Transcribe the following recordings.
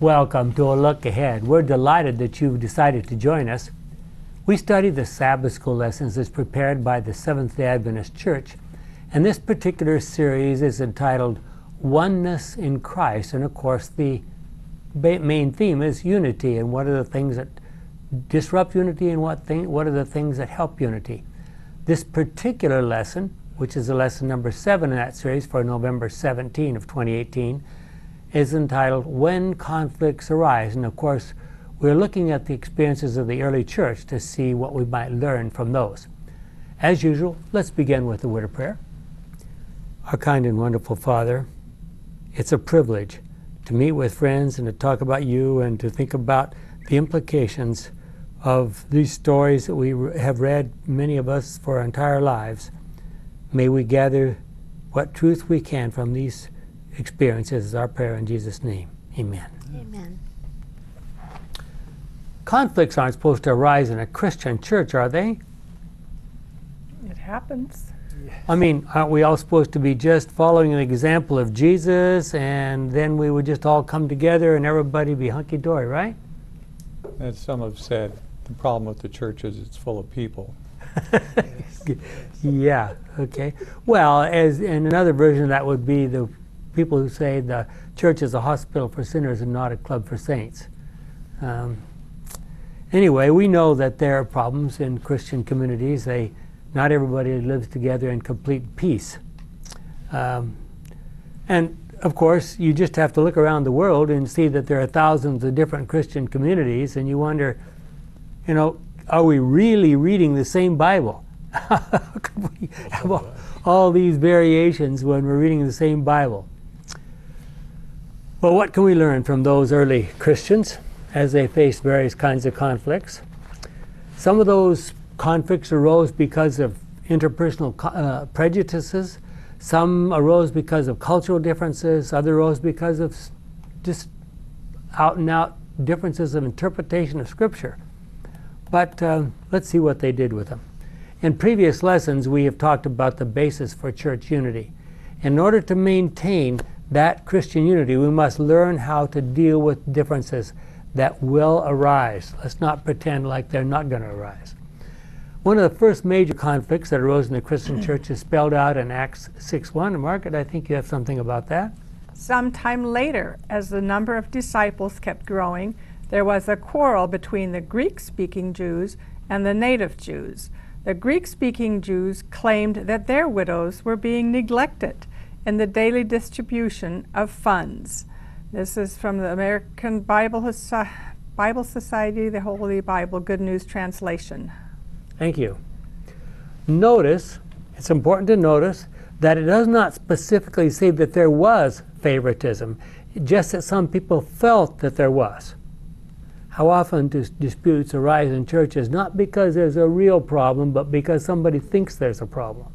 Welcome to A Look Ahead. We're delighted that you've decided to join us. We study the Sabbath School lessons as prepared by the Seventh-day Adventist Church, and this particular series is entitled Oneness in Christ, and of course the main theme is unity, and what are the things that disrupt unity and what are the things that help unity. This particular lesson, which is a lesson number 7 in that series for November 17 of 2018, is entitled When Conflicts Arise, and of course we're looking at the experiences of the early church to see what we might learn from those. As usual, let's begin with the word of prayer. Our kind and wonderful Father, it's a privilege to meet with friends and to talk about you and to think about the implications of these stories that we have read, many of us, for our entire lives. May we gather what truth we can from these experiences is our prayer in Jesus' name. Amen. Amen. Conflicts aren't supposed to arise in a Christian church, are they? It happens. Yes. I mean, aren't we all supposed to be just following an example of Jesus, and then we would just all come together and everybody be hunky-dory, right? As some have said, the problem with the church is it's full of people. Yeah, okay. Well, as in another version of that would be the people who say the church is a hospital for sinners and not a club for saints. Anyway, we know that there are problems in Christian communities. Not everybody lives together in complete peace. And of course, you just have to look around the world and see that there are thousands of different Christian communities, and you wonder, you know, are we really reading the same Bible? How can we have all these variations when we're reading the same Bible? Well, what can we learn from those early Christians as they faced various kinds of conflicts? Some of those conflicts arose because of interpersonal prejudices. Some arose because of cultural differences. Others arose because of just out-and-out differences of interpretation of Scripture. But let's see what they did with them. In previous lessons, we have talked about the basis for church unity. In order to maintain that Christian unity, we must learn how to deal with differences that will arise. Let's not pretend like they're not going to arise. One of the first major conflicts that arose in the Christian church is spelled out in Acts 6:1. Margaret, I think you have something about that. Sometime later, as the number of disciples kept growing, there was a quarrel between the Greek-speaking Jews and the native Jews. The Greek-speaking Jews claimed that their widows were being neglected in the daily distribution of funds. This is from the American Bible Society, the Holy Bible, Good News Translation. Thank you. Notice, it's important to notice, that it does not specifically say that there was favoritism, just that some people felt that there was. How often do disputes arise in churches, not because there's a real problem, but because somebody thinks there's a problem?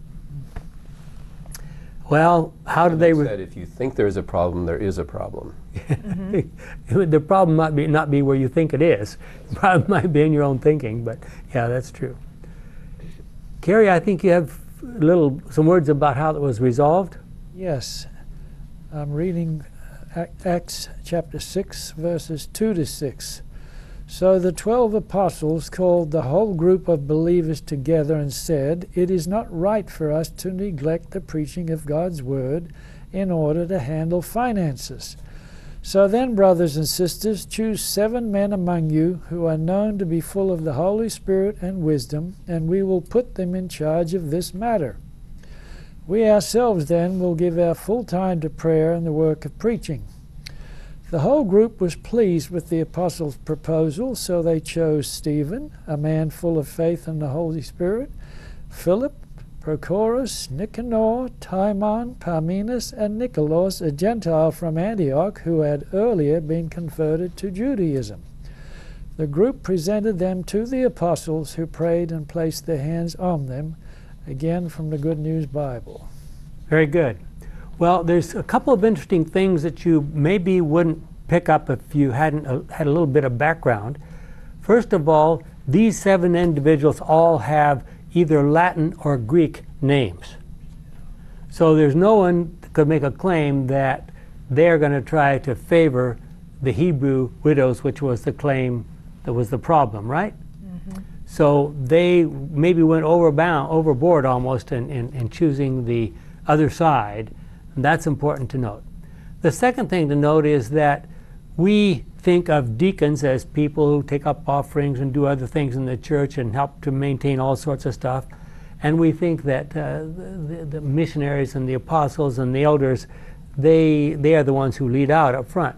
Well, how do they... Said, if you think there's a problem, there is a problem. Mm-hmm. The problem might be, not be where you think it is. The problem might be in your own thinking, but yeah, that's true. Carrie, I think you have some words about how it was resolved. Yes. I'm reading Acts chapter 6, verses 2 to 6. So the 12 apostles called the whole group of believers together and said, "It is not right for us to neglect the preaching of God's word in order to handle finances. So then, brothers and sisters, choose 7 men among you who are known to be full of the Holy Spirit and wisdom, and we will put them in charge of this matter. We ourselves then will give our full time to prayer and the work of preaching." The whole group was pleased with the apostles' proposal, so they chose Stephen, a man full of faith and the Holy Spirit, Philip, Prochorus, Nicanor, Timon, Parmenas, and Nicolaus, a Gentile from Antioch who had earlier been converted to Judaism. The group presented them to the apostles, who prayed and placed their hands on them. Again from the Good News Bible. Very good. Well, there's a couple of interesting things that you maybe wouldn't pick up if you hadn't had a little bit of background. First of all, these 7 individuals all have either Latin or Greek names. So there's no one that could make a claim that they're going to try to favor the Hebrew widows, which was the claim that was the problem, right? Mm-hmm. So they maybe went overboard almost in choosing the other side, and that's important to note. The second thing to note is that we think of deacons as people who take up offerings and do other things in the church and help to maintain all sorts of stuff. And we think that the missionaries and the apostles and the elders, they are the ones who lead out up front.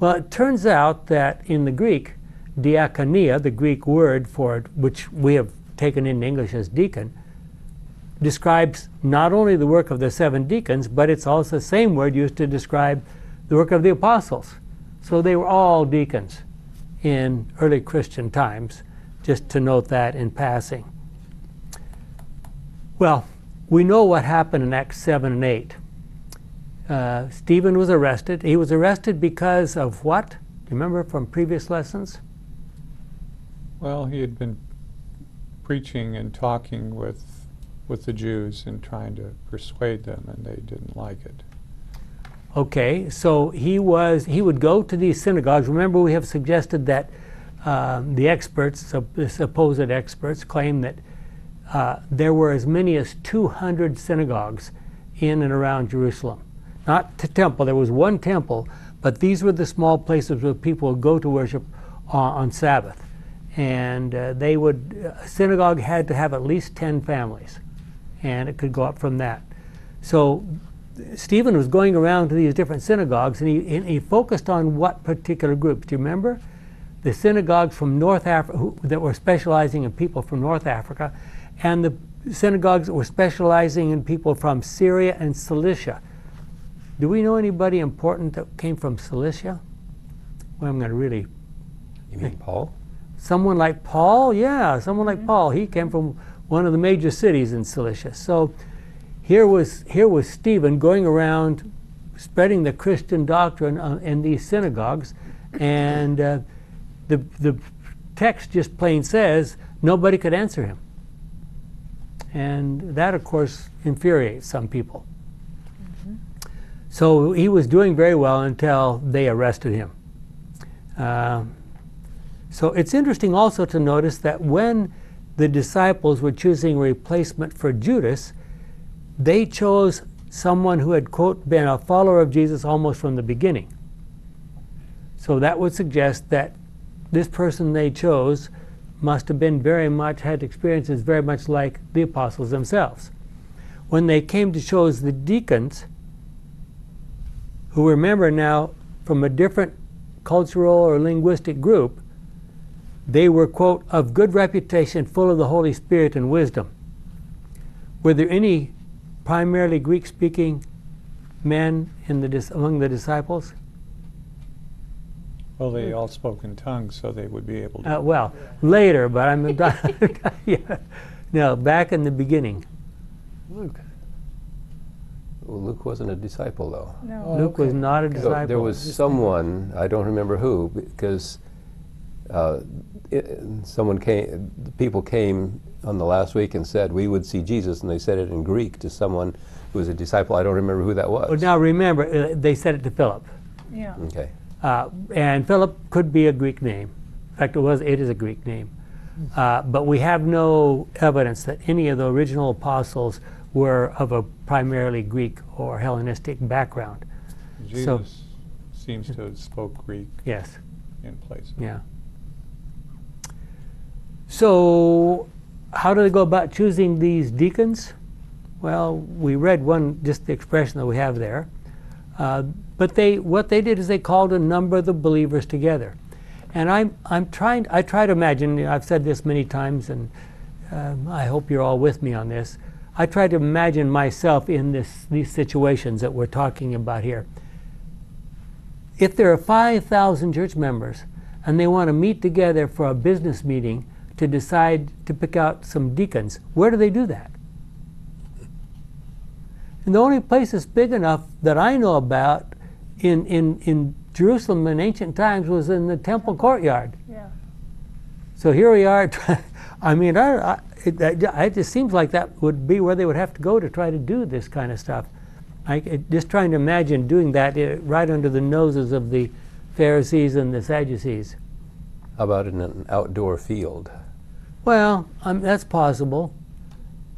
Well, it turns out that in the Greek, diakonia, the Greek word for it, which we have taken into English as deacon, describes not only the work of the 7 deacons, but it's also the same word used to describe the work of the apostles. So they were all deacons in early Christian times, just to note that in passing. Well, we know what happened in Acts 7 and 8. Stephen was arrested. He was arrested because of what? Do you remember from previous lessons? Well, he had been preaching and talking with the Jews and trying to persuade them, and they didn't like it. Okay, so he would go to these synagogues. Remember, we have suggested that the experts, the supposed experts, claim that there were as many as 200 synagogues in and around Jerusalem. Not the temple, there was one temple, but these were the small places where people would go to worship on Sabbath. And they would, a synagogue had to have at least 10 families, and it could go up from that. So Stephen was going around to these different synagogues, and he focused on what particular groups? Do you remember? The synagogues from North Africa that were specializing in people from North Africa, and the synagogues that were specializing in people from Syria and Cilicia. Do we know anybody important that came from Cilicia? Well, I'm going to really... You mean Paul? Someone like Paul? Yeah, someone like Paul. He came from one of the major cities in Cilicia. So here was Stephen going around spreading the Christian doctrine in these synagogues, and the text just plain says nobody could answer him. And that, of course, infuriates some people. Mm-hmm. So he was doing very well until they arrested him. So it's interesting also to notice that when the disciples were choosing a replacement for Judas, they chose someone who had, quote, been a follower of Jesus almost from the beginning. So that would suggest that this person they chose must have been very much, had experiences very much like the apostles themselves. When they came to choose the deacons, who remember now from a different cultural or linguistic group, they were, quote, of good reputation, full of the Holy Spirit and wisdom. Were there any primarily Greek-speaking men in the, among the disciples? Well, they all spoke in tongues, so they would be able to... well, later, but I'm... yeah. No, back in the beginning. Luke. Well, Luke wasn't a disciple, though. No. Oh, Luke was not a disciple. So there was someone, I don't remember who, because people came on the last week and said, we would see Jesus, and they said it in Greek to someone who was a disciple. I don't remember who that was. Well, now remember, they said it to Philip. Yeah. Okay. And Philip could be a Greek name. In fact, it is a Greek name. But we have no evidence that any of the original apostles were of a primarily Greek or Hellenistic background. Jesus seems to have spoke Greek. Yes. In places. Yeah. So how do they go about choosing these deacons? Well, we read one, just the expression that we have there. But what they did is they called a number of the believers together. And I try to imagine, you know, I've said this many times, and I hope you're all with me on this. I try to imagine myself in these situations that we're talking about here. If there are 5,000 church members and they want to meet together for a business meeting to decide to pick out some deacons, where do they do that? And the only place that's big enough that I know about in Jerusalem in ancient times was in the temple courtyard. Yeah. So here we are. I mean, it just seems like that would be where they would have to go to try to do this kind of stuff. Just trying to imagine doing that right under the noses of the Pharisees and the Sadducees. How about in an outdoor field? Well, that's possible.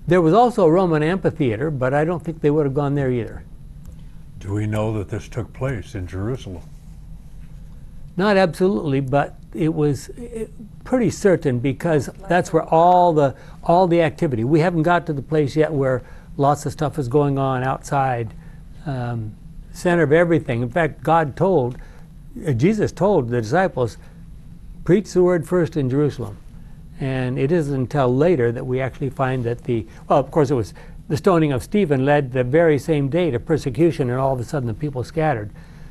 There was also a Roman amphitheater, but I don't think they would have gone there either. Do we know that this took place in Jerusalem? Not absolutely, but it was pretty certain, because that's where all the activity. We haven't got to the place yet where lots of stuff is going on outside, center of everything. In fact, Jesus told the disciples, preach the word first in Jerusalem. And it isn't until later that we actually find that well, of course, it was the stoning of Stephen led the very same day to persecution, and all of a sudden the people scattered.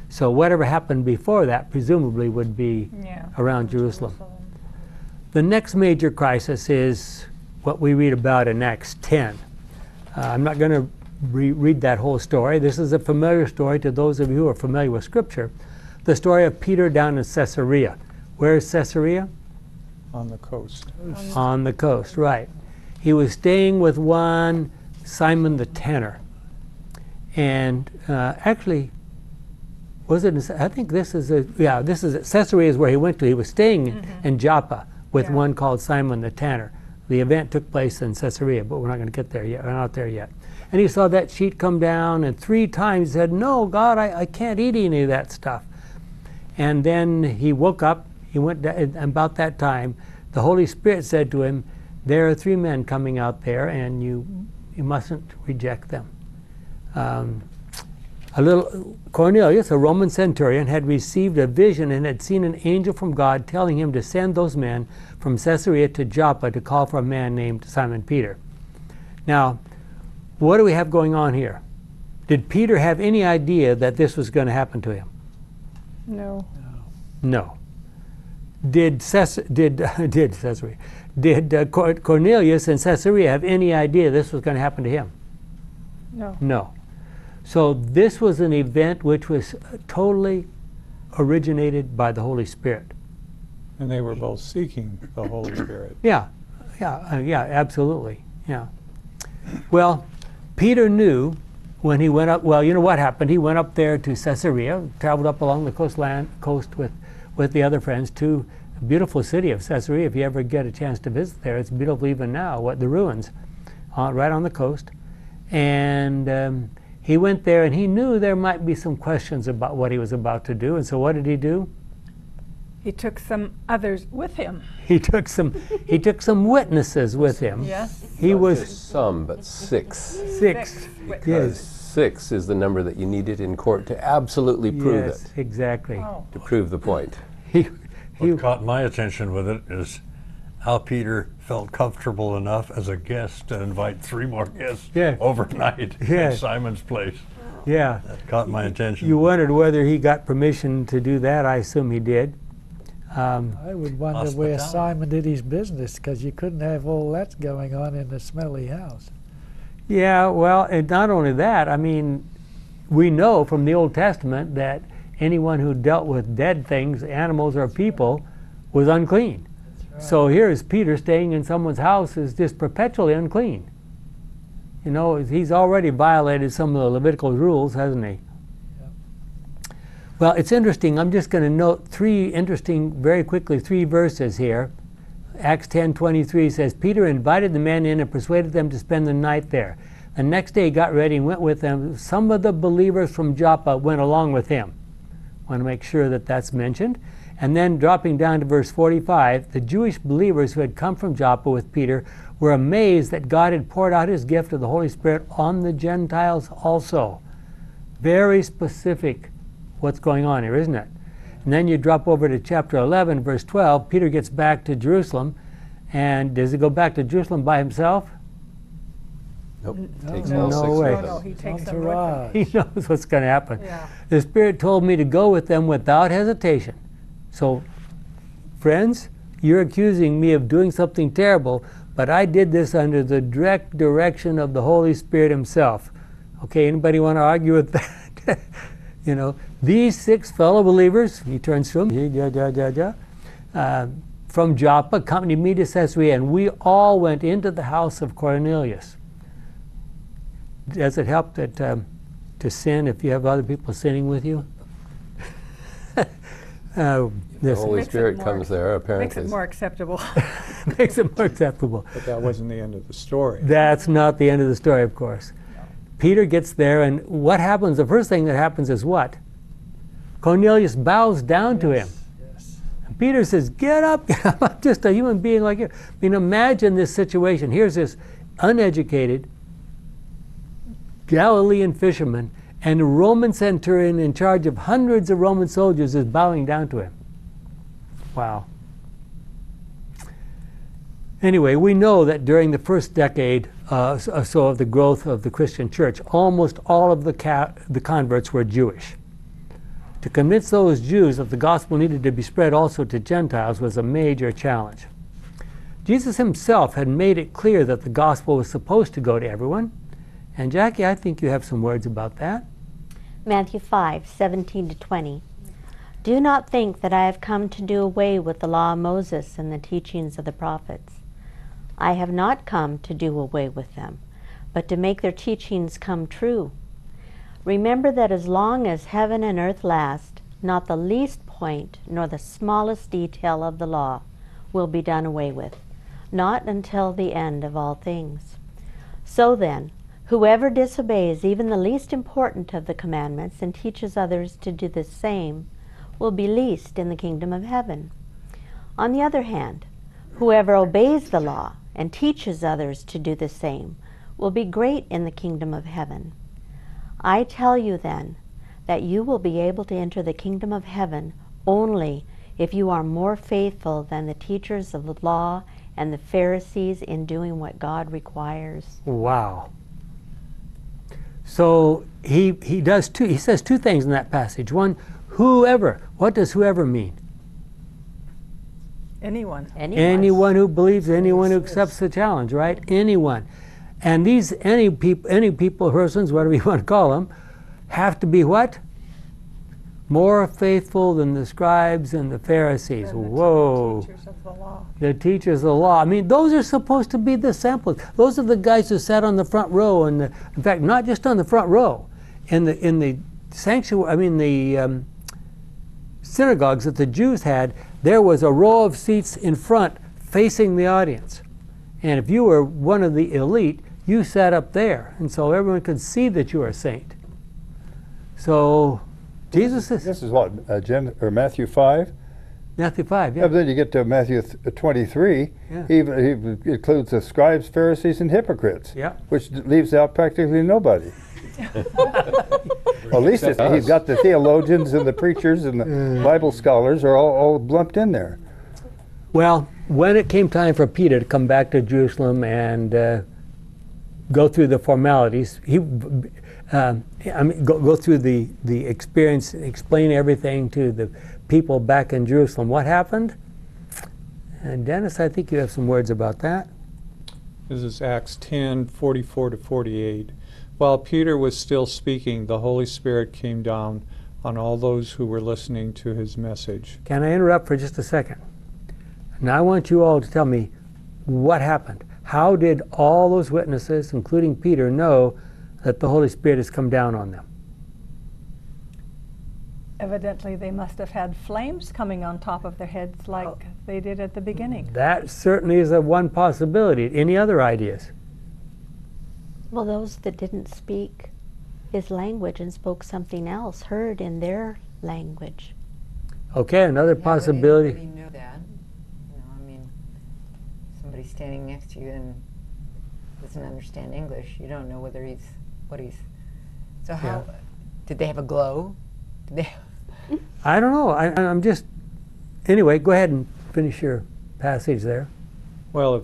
So whatever happened before that presumably would be around Jerusalem. The next major crisis is what we read about in Acts 10. I'm not going to read that whole story. This is a familiar story to those of you who are familiar with Scripture. The story of Peter down in Caesarea. Where is Caesarea? On the coast. On the coast, right. He was staying with one Simon the Tanner. And actually, was it? I think this is Caesarea is where he went to. He was staying in Joppa with one called Simon the Tanner. The event took place in Caesarea, but we're not going to get there yet. We're not there yet. And he saw that sheet come down, and 3 times said, "No, God, I can't eat any of that stuff." And then he woke up. He went down, and about that time, the Holy Spirit said to him, "There are 3 men coming out there, and you mustn't reject them." Cornelius, a Roman centurion, had received a vision and had seen an angel from God telling him to send those men from Caesarea to Joppa to call for a man named Simon Peter. Now, what do we have going on here? Did Peter have any idea that this was going to happen to him? No. No. Did Cornelius and Caesarea have any idea this was going to happen to him? No. No. So this was an event which was totally originated by the Holy Spirit. And they were both seeking the Holy Spirit. Yeah, absolutely, yeah. Well, Peter knew when he went up, well, you know what happened? He went up there to Caesarea, traveled up along the coast with the other friends to the beautiful city of Caesarea. If you ever get a chance to visit there, it's beautiful even now, the ruins, right on the coast. And he went there, and he knew there might be some questions about what he was about to do. And so what did he do? He took some others with him. He took some witnesses with him. Yes. He was not just some, but 6. 6. Because 6 is the number that you needed in court to absolutely prove it. Yes, exactly. Oh. To prove the point. What caught my attention with it is how Peter felt comfortable enough as a guest to invite 3 more guests overnight at Simon's place. Yeah. That caught my attention. You wondered whether he got permission to do that. I assume he did. I would wonder where Simon did his business, because you couldn't have all that going on in a smelly house. Yeah, well, and not only that, I mean, we know from the Old Testament that anyone who dealt with dead things, animals or people, was unclean. So here is Peter staying in someone's house is just perpetually unclean. You know, he's already violated some of the Levitical rules, hasn't he? Yep. Well, it's interesting. I'm just going to note 3 verses here. Acts 10:23 says, Peter invited the men in and persuaded them to spend the night there. The next day he got ready and went with them. Some of the believers from Joppa went along with him. I want to make sure that that's mentioned. And then dropping down to verse 45, the Jewish believers who had come from Joppa with Peter were amazed that God had poured out his gift of the Holy Spirit on the Gentiles also. Very specific what's going on here, isn't it? And then you drop over to chapter 11, verse 12. Peter gets back to Jerusalem. And does he go back to Jerusalem by himself? Nope. No way. He takes them with him. He knows what's going to happen. Yeah. The Spirit told me to go with them without hesitation. So, friends, you're accusing me of doing something terrible, but I did this under the direct direction of the Holy Spirit himself. Okay, anybody want to argue with that? You know, these 6 fellow believers, he turns to them, from Joppa, accompanied me to Caesarea, and we all went into the house of Cornelius. Does it help that to sin if you have other people sinning with you? The Holy Spirit comes there, apparently. Makes it more acceptable. Makes it more acceptable. But that wasn't the end of the story. That's not the end of the story, of course. No. Peter gets there, and what happens? The first thing that happens is what? Cornelius bows down to him. Yes. And Peter says, get up, I'm just a human being like you. I mean, imagine this situation. Here's this uneducated Galilean fisherman, and a Roman centurion in charge of hundreds of Roman soldiers is bowing down to him. Wow. Anyway, we know that during the first decade or so of the growth of the Christian church, almost all of the converts were Jewish. To convince those Jews that the gospel needed to be spread also to Gentiles was a major challenge. Jesus himself had made it clear that the gospel was supposed to go to everyone. And Jackie, I think you have some words about that. Matthew 5:17-20. Do not think that I have come to do away with the law of Moses and the teachings of the prophets. I have not come to do away with them, but to make their teachings come true. Remember that as long as heaven and earth last, not the least point nor the smallest detail of the law will be done away with, not until the end of all things. So then, whoever disobeys even the least important of the commandments and teaches others to do the same will be least in the kingdom of heaven. On the other hand, whoever obeys the law and teaches others to do the same will be great in the kingdom of heaven. I tell you then that you will be able to enter the kingdom of heaven only if you are more faithful than the teachers of the law and the Pharisees in doing what God requires. Wow. So he does two, he says two things in that passage. One, whoever. What does whoever mean? Anyone. Anyone who believes, anyone who accepts the challenge, right? Anyone. And these any people, persons, whatever you want to call them, have to be what? More faithful than the scribes and the Pharisees. And the Whoa. Teachers of the law. The teachers of the law. I mean, those are supposed to be the samples. Those are the guys who sat on the front row, and in fact, not just on the front row, in the sanctuary. I mean, the synagogues that the Jews had. There was a row of seats in front, facing the audience, and if you were one of the elite, you sat up there, and so everyone could see that you were a saint. So. Jesus is. This is what, Matthew 5? Matthew 5, yeah. But then you get to Matthew 23, yeah. He includes the scribes, Pharisees, and hypocrites, yeah. Which leaves out practically nobody. At least he's got the theologians and the preachers and the Bible scholars are all lumped in there. Well, when it came time for Peter to come back to Jerusalem and go through the formalities, go through the experience, explain everything to the people back in Jerusalem. What happened? And Dennis, I think you have some words about that. This is Acts 10:44-48. While Peter was still speaking, the Holy Spirit came down on all those who were listening to his message. Can I interrupt for just a second? Now I want you all to tell me what happened. How did all those witnesses, including Peter, know that the Holy Spirit has come down on them? Evidently, they must have had flames coming on top of their heads like they did at the beginning. That certainly is one possibility. Any other ideas? Well, those that didn't speak his language and spoke something else heard in their language. Okay, another possibility. But anybody knew that. You know, I mean, somebody standing next to you and doesn't understand English, you don't know whether he's So how did they have a glow? Did they I don't know. I'm just anyway. Go ahead and finish your passage there. Well,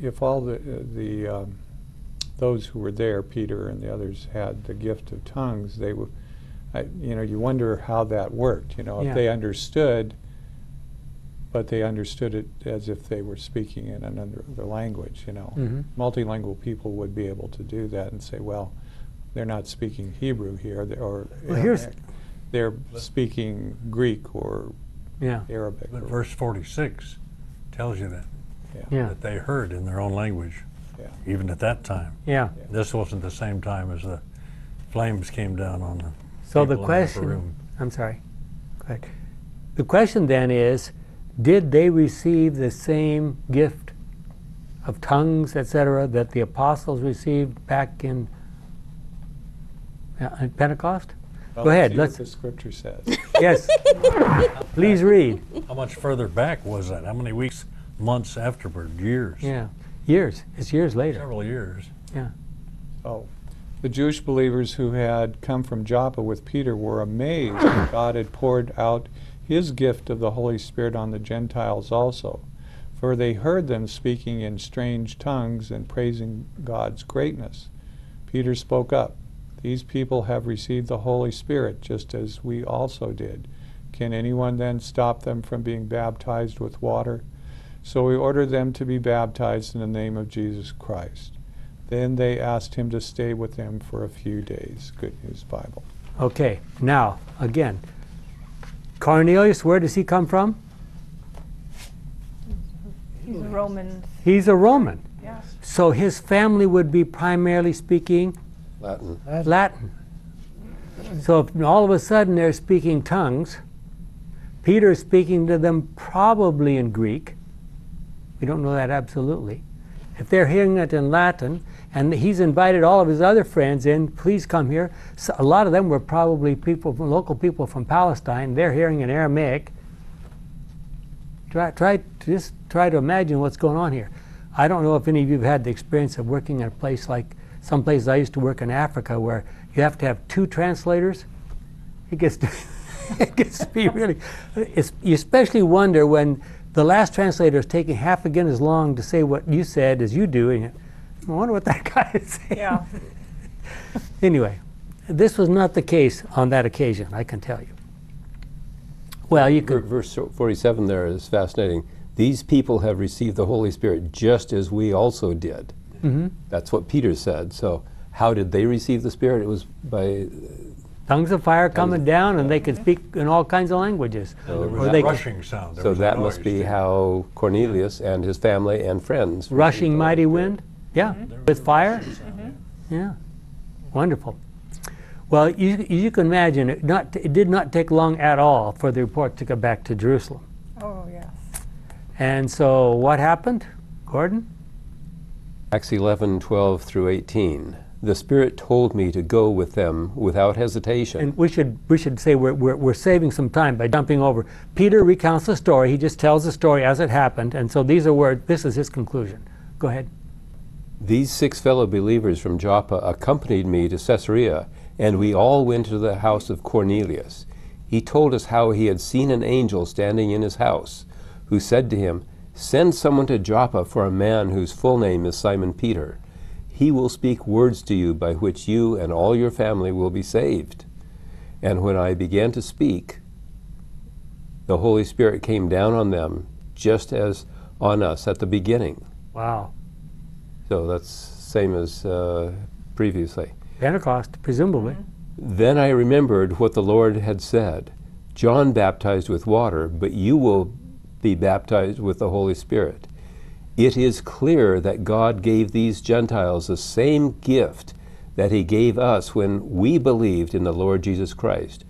if all the those who were there, Peter and the others, had the gift of tongues, they would. You know, you wonder how that worked. You know, if they understood, but they understood it as if they were speaking in another language. You know, multilingual people would be able to do that and say, well, they're not speaking Hebrew here, they're speaking Greek or Arabic. But verse 46 tells you that, that they heard in their own language, even at that time. Yeah. This wasn't the same time as the flames came down on them. So the question, I'm sorry, go ahead. The question then is, did they receive the same gift of tongues, etc., that the apostles received back in Pentecost? Well, go ahead. Let's see what the scripture says. Yes. Please read. How much further back was that? How many weeks, months afterward? Years. Yeah. Years. It's years later. Several years. Yeah. Oh. The Jewish believers who had come from Joppa with Peter were amazed that God had poured out his gift of the Holy Spirit on the Gentiles also, for they heard them speaking in strange tongues and praising God's greatness. Peter spoke up. These people have received the Holy Spirit just as we also did. Can anyone then stop them from being baptized with water? So we ordered them to be baptized in the name of Jesus Christ. Then they asked him to stay with them for a few days. Good News Bible. Okay, now, again, Cornelius, where does he come from? He's a Roman. He's a Roman. Yes. So his family would be primarily speaking? Latin. Latin. So if all of a sudden they're speaking tongues. Peter is speaking to them probably in Greek. We don't know that absolutely. If they're hearing it in Latin, and he's invited all of his other friends in, please come here. So a lot of them were probably people, local people from Palestine. They're hearing in Aramaic. Just try to imagine what's going on here. I don't know if any of you have had the experience of working in a place like some places I used to work in Africa, where you have to have 2 translators. It gets to, it gets to be really. You especially wonder when the last translator is taking half again as long to say what you said as you do, and I wonder what that guy is saying. Yeah. Anyway, this was not the case on that occasion, I can tell you. Well, you could. Verse 47 there is fascinating. These people have received the Holy Spirit just as we also did. Mm-hmm. That's what Peter said. So how did they receive the Spirit? It was by tongues of fire coming down, and they could speak in all kinds of languages. So there was a rushing sound. So that must be how Cornelius and his family and friends. Rushing mighty wind? Yeah. Mm-hmm. With fire? Mm-hmm. Yeah. Wonderful. Well, you can imagine, it did not take long at all for the report to go back to Jerusalem. Oh, yes. And so what happened, Gordon? Acts 11:12 through 18. The Spirit told me to go with them without hesitation. And we should say we're saving some time by jumping over. Peter recounts the story. He just tells the story as it happened. And so these are this is his conclusion. Go ahead. These 6 fellow believers from Joppa accompanied me to Caesarea, and we all went to the house of Cornelius. He told us how he had seen an angel standing in his house, who said to him, "Send someone to Joppa for a man whose full name is Simon Peter. He will speak words to you by which you and all your family will be saved." And when I began to speak, the Holy Spirit came down on them just as on us at the beginning. Wow. So that's same as previously. Pentecost, presumably. Mm-hmm. Then I remembered what the Lord had said. John baptized with water, but you will be baptized with the Holy Spirit. It is clear that God gave these Gentiles the same gift that he gave us when we believed in the Lord Jesus Christ.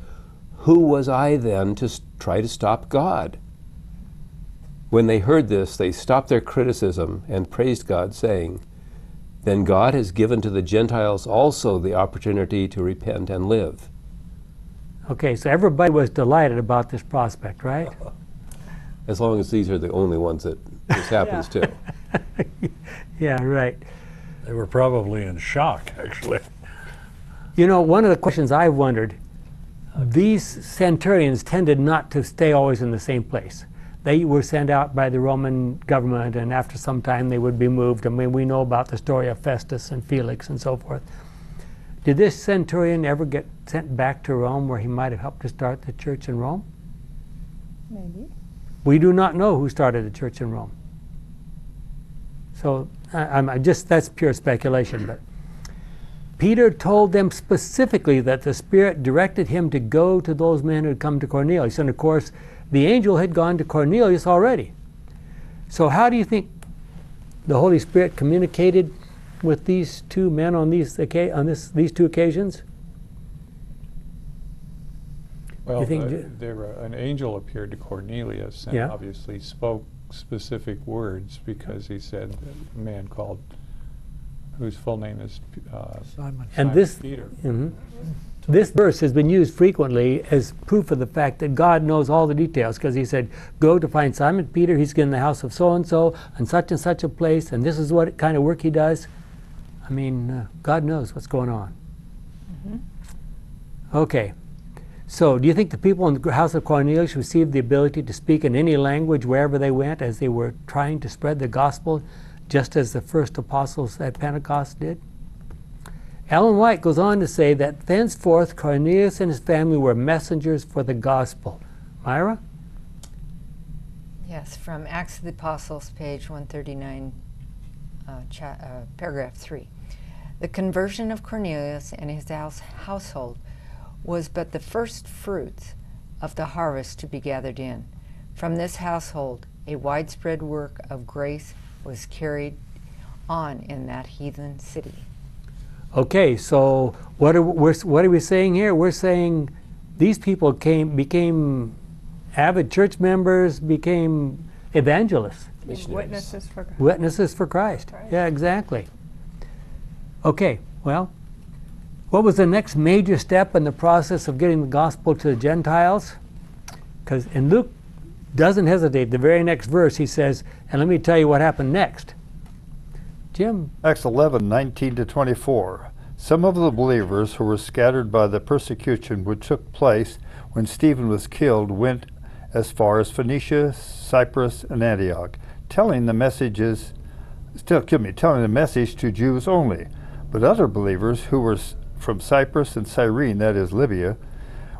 Who was I then to try to stop God? When they heard this, they stopped their criticism and praised God, saying, "Then God has given to the Gentiles also the opportunity to repent and live." Okay, so everybody was delighted about this prospect, right? As long as these are the only ones that this happens to. Yeah, right. They were probably in shock, actually. You know, one of the questions I wondered, these centurions tended not to stay always in the same place. They were sent out by the Roman government, and after some time they would be moved. I mean, we know about the story of Festus and Felix and so forth. Did this centurion ever get sent back to Rome, where he might have helped to start the church in Rome? Maybe. We do not know who started the church in Rome. So that's pure speculation. But Peter told them specifically that the Spirit directed him to go to those men who had come to Cornelius. And of course, the angel had gone to Cornelius already. So how do you think the Holy Spirit communicated with these 2 men on these 2 occasions? Well, you think an angel appeared to Cornelius and obviously spoke specific words, because he said a man called, whose full name is Simon. And this Peter. This verse has been used frequently as proof of the fact that God knows all the details, because he said, go to find Simon Peter, he's in the house of so-and-so, and such a place, and this is what kind of work he does. I mean, God knows what's going on. Okay, so do you think the people in the house of Cornelius received the ability to speak in any language wherever they went as they were trying to spread the gospel, just as the first apostles at Pentecost did? Ellen White goes on to say that thenceforth Cornelius and his family were messengers for the gospel. Myra? Yes, from Acts of the Apostles, page 139, paragraph 3. The conversion of Cornelius and his household was but the first fruits of the harvest to be gathered in. From this household, a widespread work of grace was carried on in that heathen city. Okay, so what are we saying here? We're saying these people became avid church members, became evangelists. Witnesses for Christ. Witnesses for Christ. Yeah, exactly. Okay, well, what was the next major step in the process of getting the gospel to the Gentiles? Because, and Luke doesn't hesitate. The very next verse he says, and let me tell you what happened next. Jim? Acts 11, 19 to 24. Some of the believers who were scattered by the persecution which took place when Stephen was killed went as far as Phoenicia, Cyprus, and Antioch, telling the message to Jews only. But other believers who were from Cyprus and Cyrene, that is Libya,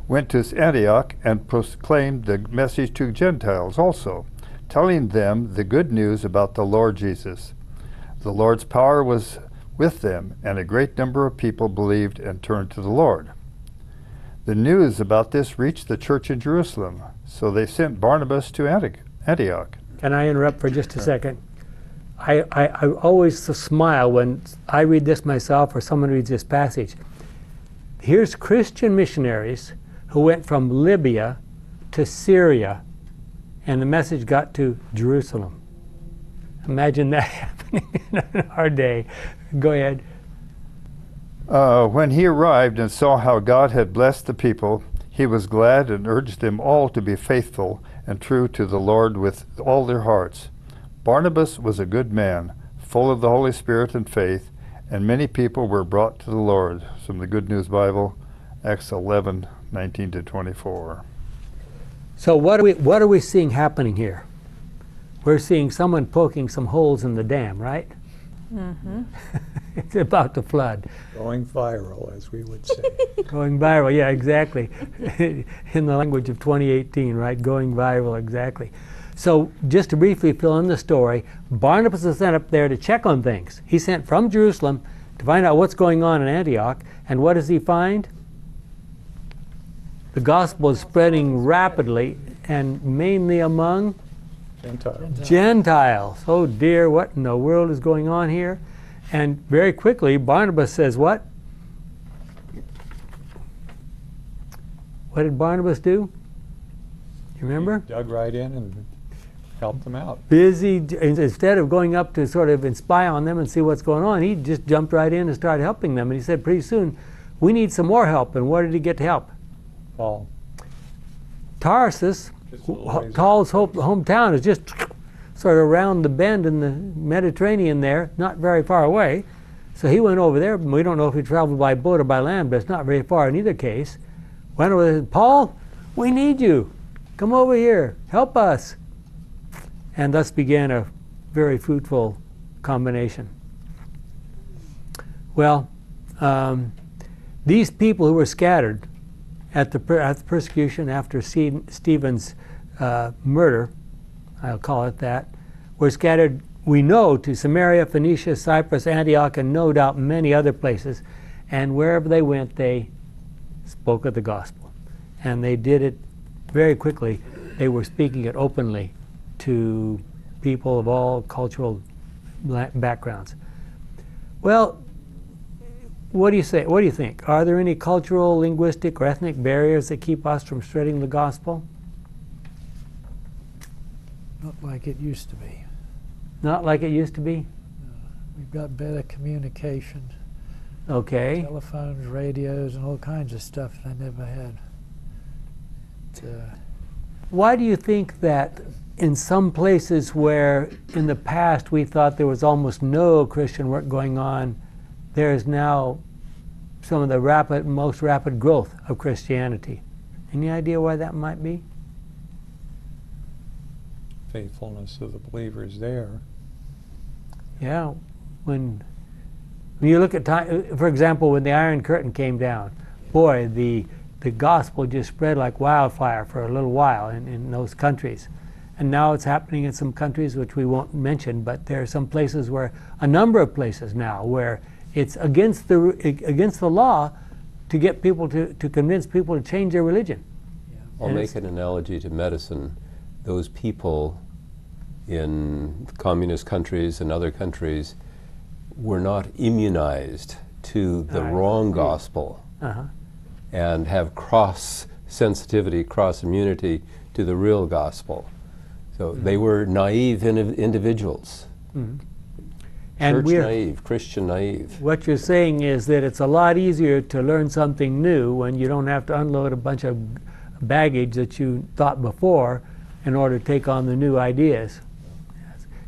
went to Antioch and proclaimed the message to Gentiles also, telling them the good news about the Lord Jesus. The Lord's power was with them, and a great number of people believed and turned to the Lord. The news about this reached the church in Jerusalem, so they sent Barnabas to Antioch. Can I interrupt for just a second? I always smile when I read this myself or someone reads this passage. Here's Christian missionaries who went from Libya to Syria, and the message got to Jerusalem. Imagine that happening in our day. Go ahead. When he arrived and saw how God had blessed the people, he was glad and urged them all to be faithful and true to the Lord with all their hearts. Barnabas was a good man, full of the Holy Spirit and faith, and many people were brought to the Lord. From the Good News Bible, Acts 11, 19 to 24. So what are we seeing happening here? We're seeing someone poking some holes in the dam, right? It's about to flood. Going viral, as we would say. Going viral, yeah, exactly. In the language of 2018, right? Going viral, exactly. So just to briefly fill in the story, Barnabas was sent up there to check on things. He sent from Jerusalem to find out what's going on in Antioch, and what does he find? The gospel is spreading rapidly, and mainly among Gentiles. Oh dear, what in the world is going on here? And very quickly, Barnabas says what? What did Barnabas do? You remember? He dug right in and helped them out. Busy, instead of going up to sort of spy on them and see what's going on, he just jumped right in and started helping them. And he said pretty soon, we need some more help. And where did he get to help? Paul. Tarsus. Paul's hometown is just sort of around the bend in the Mediterranean there, not very far away. So he went over there. We don't know if he traveled by boat or by land, but it's not very far in either case. Went over there, Paul, we need you. Come over here. Help us. And thus began a very fruitful combination. Well, these people who were scattered at the persecution after Stephen's murder, I'll call it that, were scattered, we know, to Samaria, Phoenicia, Cyprus, Antioch, and no doubt many other places. And wherever they went, they spoke of the gospel. And they did it very quickly. They were speaking it openly to people of all cultural backgrounds. Well, What do you say? What do you think? Are there any cultural, linguistic, or ethnic barriers that keep us from spreading the gospel? Not like it used to be. Not like it used to be? We've got better communication. Okay. Telephones, radios, and all kinds of stuff they never had. Why do you think that in some places where in the past we thought there was almost no Christian work going on, there is now some of the most rapid growth of Christianity? Any idea why that might be? Faithfulness of the believers there. Yeah, when you look at time, for example, when the Iron Curtain came down, boy, the gospel just spread like wildfire for a little while in those countries. And now it's happening in some countries which we won't mention, but there are some places where, a number of places now, where it's against the law to get people to convince people to change their religion. Yeah. I'll make an analogy to medicine. Those people in communist countries and other countries were not immunized to the wrong gospel and have cross-sensitivity, cross-immunity to the real gospel. So they were naive individuals. Church naive, Christian naive. What you're saying is that it's a lot easier to learn something new when you don't have to unload a bunch of baggage that you thought before in order to take on the new ideas.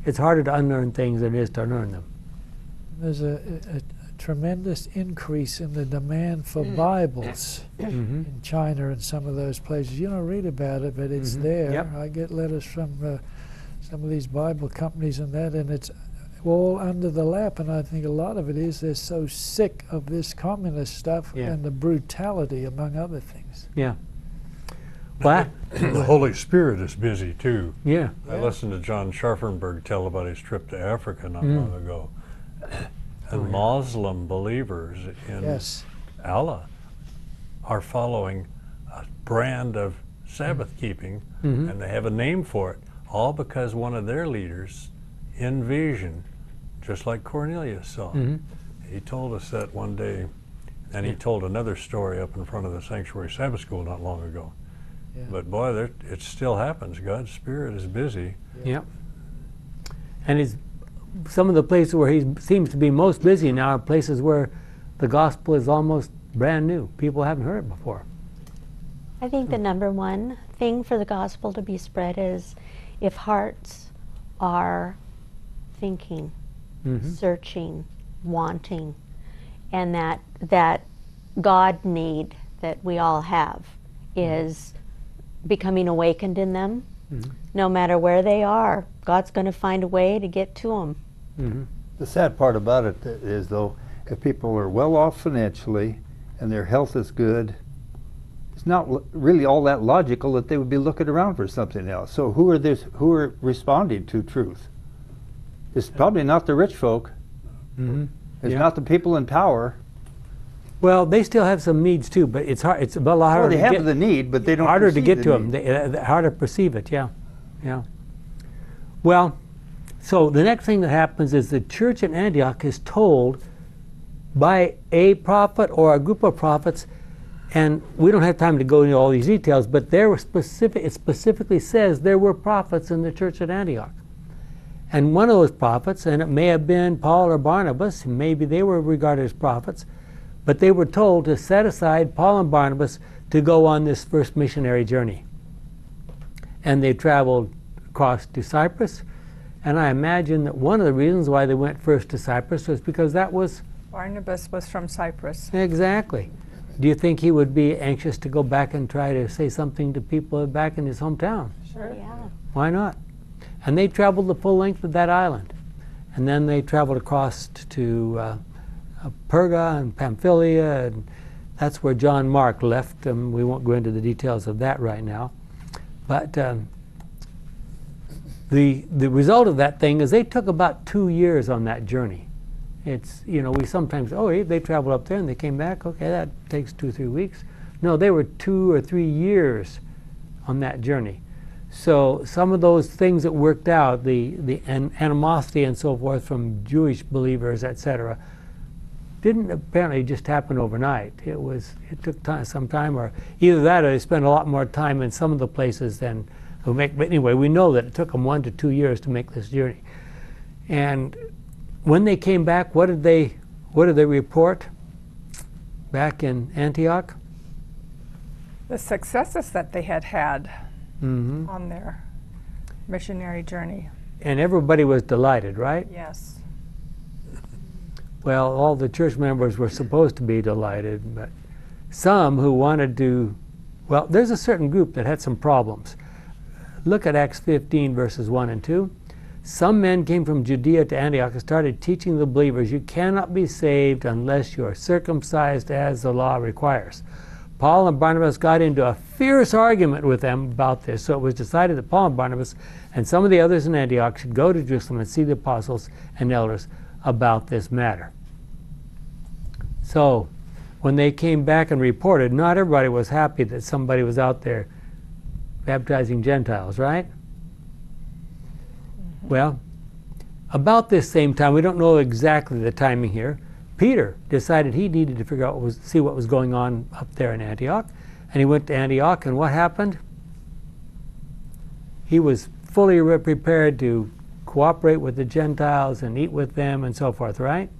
It's harder to unlearn things than it is to learn them. There's a tremendous increase in the demand for Bibles in China and some of those places. You don't read about it, but it's there. Yep. I get letters from some of these Bible companies and that, and it's all under the lap, and I think a lot of it is they're so sick of this communist stuff and the brutality, among other things. Yeah. Well, the Holy Spirit is busy too. Yeah. I listened to John Scharfenberg tell about his trip to Africa not long ago, and Muslim believers in Allah are following a brand of Sabbath keeping, and they have a name for it, all because one of their leaders in vision, just like Cornelius saw. He told us that one day, and he told another story up in front of the Sanctuary Sabbath School not long ago. Yeah. But boy, it still happens. God's Spirit is busy. Yeah. And some of the places where he seems to be most busy now are places where the gospel is almost brand new. People haven't heard it before. I think the number one thing for the gospel to be spread is if hearts are thinking, searching, wanting, and that God need that we all have is becoming awakened in them. No matter where they are, God's going to find a way to get to them. The sad part about it is, though, if people are well off financially and their health is good, it's not really all that logical that they would be looking around for something else. So who are responding to truth? It's probably not the rich folk. It's not the people in power. Well, they still have some needs too, but it's hard. It's a lot harder. Well, they have the need, but they don't. Harder to get to them. Harder to perceive it. Yeah, yeah. Well, so the next thing that happens is the church in Antioch is told by a prophet or a group of prophets, and we don't have time to go into all these details. But there were It specifically says there were prophets in the church at Antioch, and one of those prophets, and it may have been Paul or Barnabas. Maybe they were regarded as prophets. But they were told to set aside Paul and Barnabas to go on this first missionary journey. And they traveled across to Cyprus. And I imagine that one of the reasons why they went first to Cyprus was because that was... Barnabas was from Cyprus. Exactly. Do you think he would be anxious to go back and try to say something to people back in his hometown? Sure. Yeah. Why not? And they traveled the full length of that island. And then they traveled across to... Perga and Pamphylia, and that's where John Mark left. We won't go into the details of that right now. But the result of that thing is they took about 2 years on that journey. It's, you know, we sometimes, oh, they traveled up there and they came back. Okay, that takes 2 or 3 weeks. No, they were 2 or 3 years on that journey. So some of those things that worked out, the animosity and so forth from Jewish believers, etc., didn't apparently just happen overnight. It took time, some time, or either that or they spent a lot more time in some of the places than who make. But anyway, we know that it took them 1 to 2 years to make this journey. And when they came back, what did they report back in Antioch? The successes that they had had on their missionary journey. And everybody was delighted, right? Yes. Well, all the church members were supposed to be delighted, but some who wanted to, well, there's a certain group that had some problems. Look at Acts 15, verses 1 and 2. Some men came from Judea to Antioch and started teaching the believers, you cannot be saved unless you are circumcised as the law requires. Paul and Barnabas got into a fierce argument with them about this, so it was decided that Paul and Barnabas and some of the others in Antioch should go to Jerusalem and see the apostles and elders about this matter. So when they came back and reported, not everybody was happy that somebody was out there baptizing Gentiles, right? Well, about this same time, we don't know exactly the timing here, Peter decided he needed to figure out see what was going on up there in Antioch, and he went to Antioch, and what happened? He was fully prepared to cooperate with the Gentiles and eat with them and so forth, right?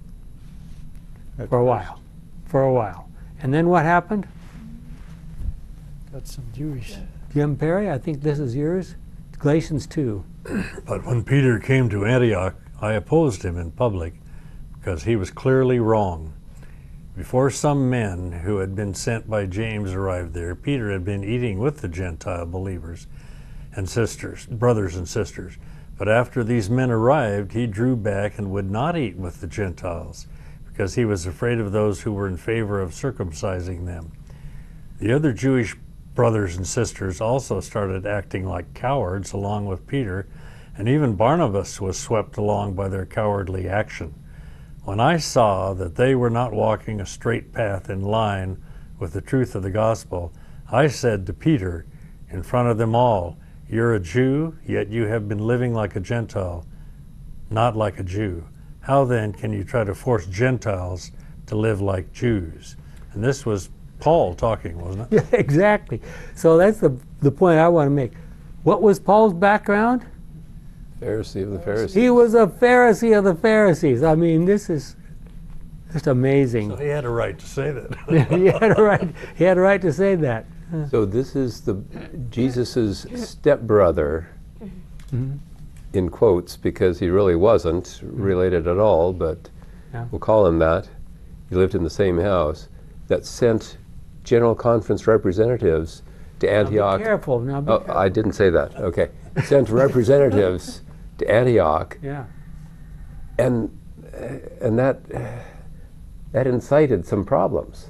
For a while. And then what happened? Got some Jewish. Jim Perry, I think this is yours. It's Galatians 2. But when Peter came to Antioch, I opposed him in public because he was clearly wrong. Before some men who had been sent by James arrived there, Peter had been eating with the Gentile believers and brothers and sisters. But after these men arrived, he drew back and would not eat with the Gentiles because he was afraid of those who were in favor of circumcising them. The other Jewish brothers and sisters also started acting like cowards along with Peter, and even Barnabas was swept along by their cowardly action. When I saw that they were not walking a straight path in line with the truth of the gospel, I said to Peter in front of them all, you're a Jew, yet you have been living like a Gentile, not like a Jew. How then can you try to force Gentiles to live like Jews? And this was Paul talking, wasn't it? Yeah, exactly. So that's the point I want to make. What was Paul's background? Pharisee of the Pharisees. He was a Pharisee of the Pharisees. I mean, this is just amazing. So he had a right to say that. He had a right to say that. So this is the Jesus's stepbrother, in quotes, because he really wasn't related at all, but we'll call him that. He lived in the same house. That sent General Conference representatives to Antioch. Now be careful. Now be careful. I didn't say that. Okay, sent representatives to Antioch. Yeah. And that incited some problems.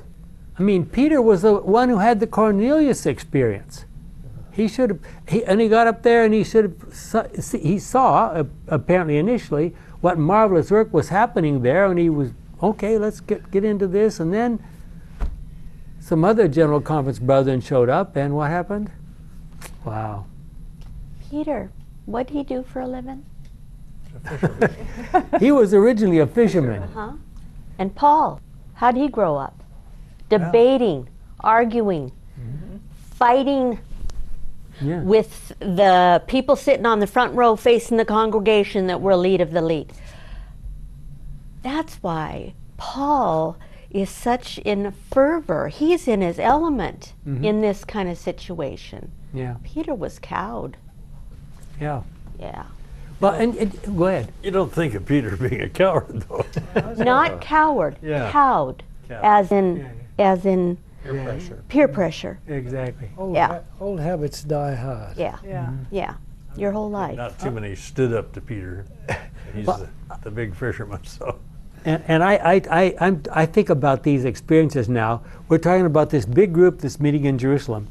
I mean, Peter was the one who had the Cornelius experience. He should have, and he got up there and he should have, he saw, apparently initially, what marvelous work was happening there, and he was, okay, let's get into this. And then some other General Conference brethren showed up, and what happened? Wow. Peter, what did he do for a living? He was originally a fisherman. Uh-huh. And Paul, how did he grow up? Debating, arguing, fighting with the people sitting on the front row facing the congregation that were lead of the lead. That's why Paul is such in a fervor. He's in his element in this kind of situation. Yeah. Peter was cowed. Yeah. Yeah. Well, and go ahead. You don't think of Peter being a coward, though. Not coward. Yeah. Cowed. Yeah. As in. Yeah. As in peer pressure. Peer pressure. Exactly. Old habits die hard. Yeah. Yeah. Yeah. Your whole life. Not too many stood up to Peter. He's the big fisherman. So. And I think about these experiences now. We're talking about this big group that's meeting in Jerusalem,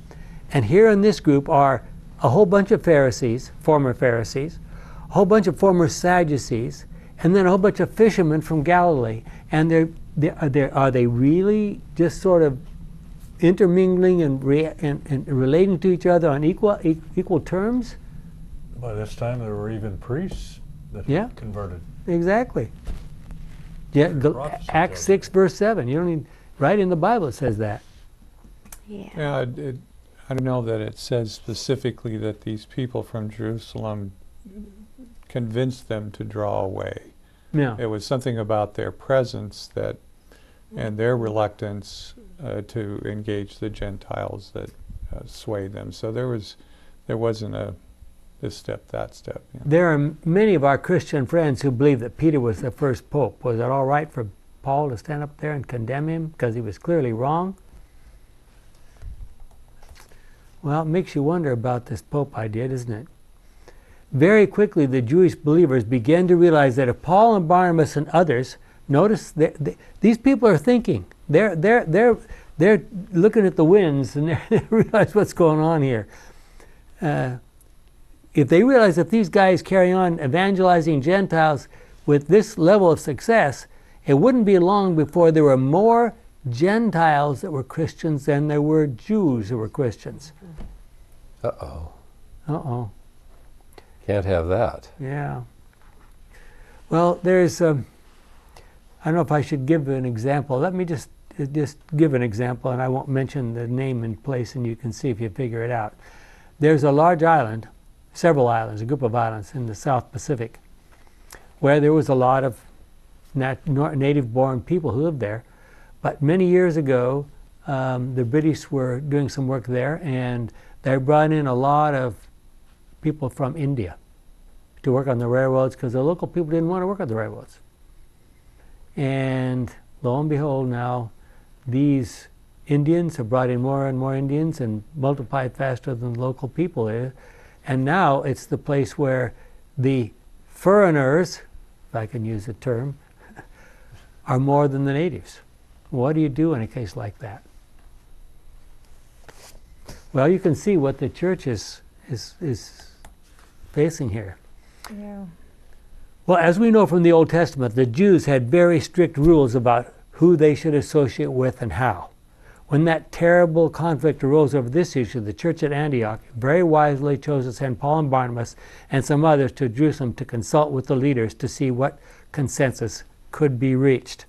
and here in this group are a whole bunch of Pharisees, former Pharisees, a whole bunch of former Sadducees, and then a whole bunch of fishermen from Galilee. And are they really just sort of intermingling and relating to each other on equal terms? By this time, there were even priests that converted. Exactly. Yeah, Acts 6, verse 7. You don't need, right in the Bible it says that. Yeah. Yeah, I don't know that it says specifically that these people from Jerusalem convinced them to draw away. Yeah. It was something about their presence that, and their reluctance to engage the Gentiles that swayed them. So there wasn't a this step, that step. You know. There are many of our Christian friends who believe that Peter was the first pope. Was it all right for Paul to stand up there and condemn him because he was clearly wrong? Well, it makes you wonder about this pope idea, doesn't it? Very quickly, the Jewish believers began to realize that if Paul and Barnabas and others, notice that these people are thinking. They're looking at the winds and they realize what's going on here. If they realize that these guys carry on evangelizing Gentiles with this level of success, it wouldn't be long before there were more Gentiles that were Christians than there were Jews who were Christians. Uh-oh. Uh-oh. Can't have that. Yeah. Well, there's, I don't know if I should give an example. Let me just give an example, and I won't mention the name and place, and you can see if you figure it out. There's a large island, several islands, a group of islands in the South Pacific, where there was a lot of native-born people who lived there. But many years ago, the British were doing some work there, and they brought in a lot of people from India to work on the railroads because the local people didn't want to work on the railroads. And lo and behold, now these Indians have brought in more and more Indians and multiplied faster than the local people is. And now it's the place where the foreigners, if I can use the term, are more than the natives. What do you do in a case like that? Well, you can see what the church is facing here. Yeah. Well, as we know from the Old Testament, the Jews had very strict rules about who they should associate with and how. When that terrible conflict arose over this issue, the church at Antioch very wisely chose to send Paul and Barnabas and some others to Jerusalem to consult with the leaders to see what consensus could be reached.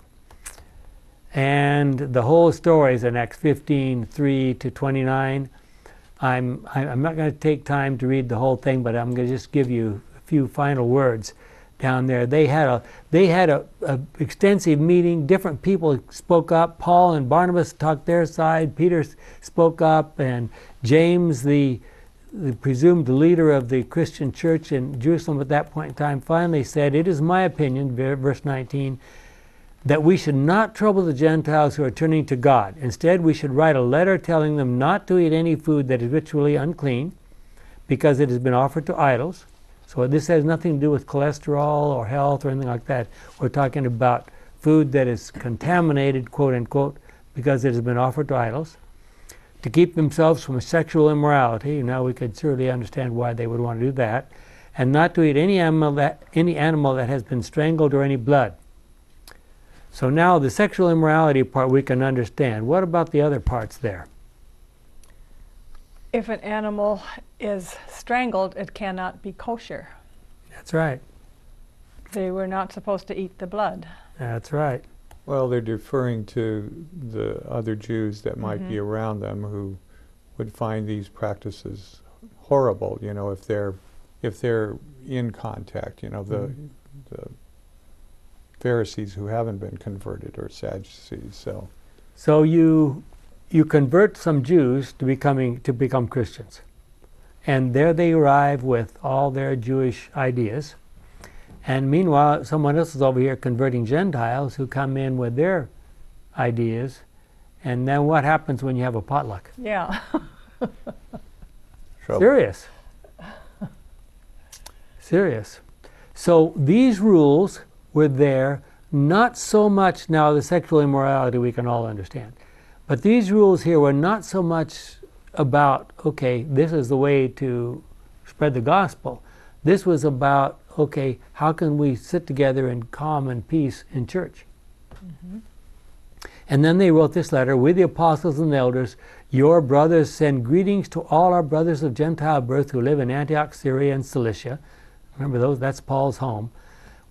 And the whole story is in Acts 15, 3 to 29. I'm not going to take time to read the whole thing, but I'm going to just give you a few final words down there. They had a extensive meeting. Different people spoke up. Paul and Barnabas talked their side. Peter spoke up, and James, the presumed leader of the Christian church in Jerusalem at that point in time, finally said, "It is my opinion," verse 19, that we should not trouble the Gentiles who are turning to God. Instead, we should write a letter telling them not to eat any food that is ritually unclean because it has been offered to idols. So this has nothing to do with cholesterol or health or anything like that. We're talking about food that is contaminated, quote unquote, because it has been offered to idols. To keep themselves from sexual immorality, now we could certainly understand why they would want to do that, and not to eat any animal that has been strangled or any blood. So now the sexual immorality part we can understand. What about the other parts there? If an animal is strangled, it cannot be kosher. That's right. They were not supposed to eat the blood. That's right. Well, they're deferring to the other Jews that might be around them who would find these practices horrible, you know, if they're in contact, you know, the Pharisees who haven't been converted, or Sadducees. So you convert some Jews to become Christians, and there they arrive with all their Jewish ideas, and meanwhile someone else is over here converting Gentiles who come in with their ideas, and then what happens when you have a potluck? Yeah. Serious. Serious. So these rules were there, not so much now the sexual immorality we can all understand, but these rules here were not so much about, okay, this is the way to spread the gospel. This was about, okay, how can we sit together in calm and peace in church? And then they wrote this letter, "With the apostles and the elders, your brothers send greetings to all our brothers of Gentile birth who live in Antioch, Syria, and Cilicia." Remember those, that's Paul's home.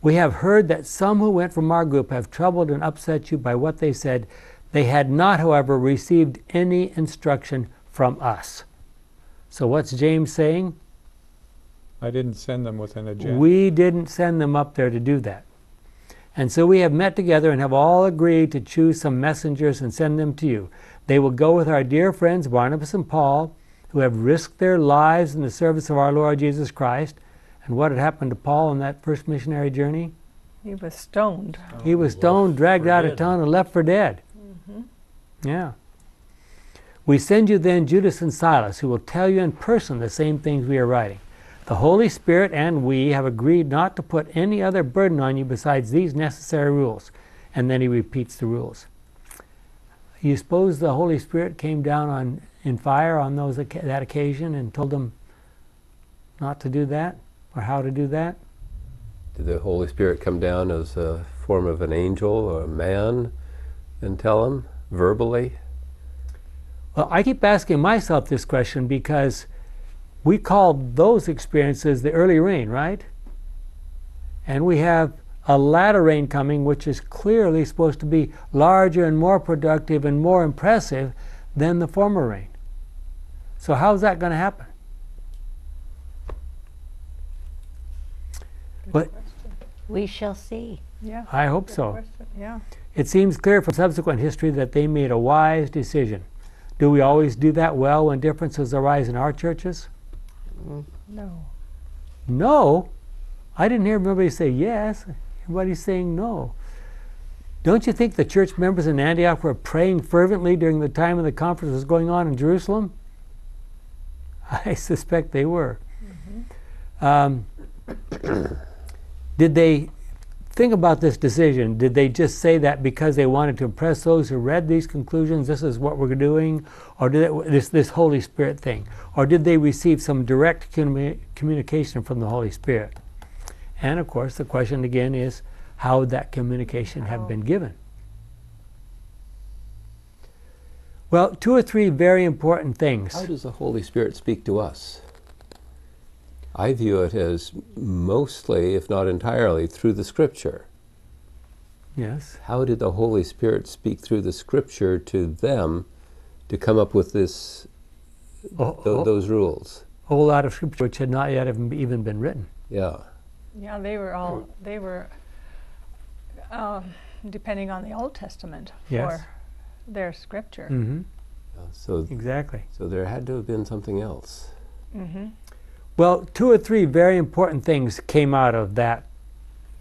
We have heard that some who went from our group have troubled and upset you by what they said. They had not, however, received any instruction from us. So what's James saying? I didn't send them with an agenda. We didn't send them up there to do that. And so we have met together and have all agreed to choose some messengers and send them to you. They will go with our dear friends Barnabas and Paul, who have risked their lives in the service of our Lord Jesus Christ. And what had happened to Paul on that first missionary journey? He was stoned. Oh, he was stoned, dragged out of town, and left for dead. Mm-hmm. Yeah. We send you then Judas and Silas, who will tell you in person the same things we are writing. The Holy Spirit and we have agreed not to put any other burden on you besides these necessary rules. And then he repeats the rules. You suppose the Holy Spirit came down in fire on that occasion and told them not to do that, or how to do that? Did the Holy Spirit come down as a form of an angel or a man and tell them verbally? Well, I keep asking myself this question because we called those experiences the early rain, right? And we have a latter rain coming, which is clearly supposed to be larger and more productive and more impressive than the former rain. So how's that going to happen? But we shall see. Yeah, I hope so. Yeah. It seems clear from subsequent history that they made a wise decision. Do we always do that well when differences arise in our churches? No. No? I didn't hear everybody say yes. Everybody's saying no. Don't you think the church members in Antioch were praying fervently during the time of the conference that was going on in Jerusalem? I suspect they were. Mm-hmm. Did they think about this decision? Did they just say that because they wanted to impress those who read these conclusions, this is what we're doing, or did it, this Holy Spirit thing? Or did they receive some direct communication from the Holy Spirit? And of course the question again is, how would that communication have been given? Well, two or three very important things. How does the Holy Spirit speak to us? I view it as mostly, if not entirely, through the Scripture. Yes. How did the Holy Spirit speak through the Scripture to them to come up with this, those rules? A whole lot of Scripture which had not yet even been written. Yeah. Yeah, they were depending on the Old Testament for their Scripture. Mm-hmm. So exactly. So there had to have been something else. Mm-hmm. Well, two or three very important things came out of that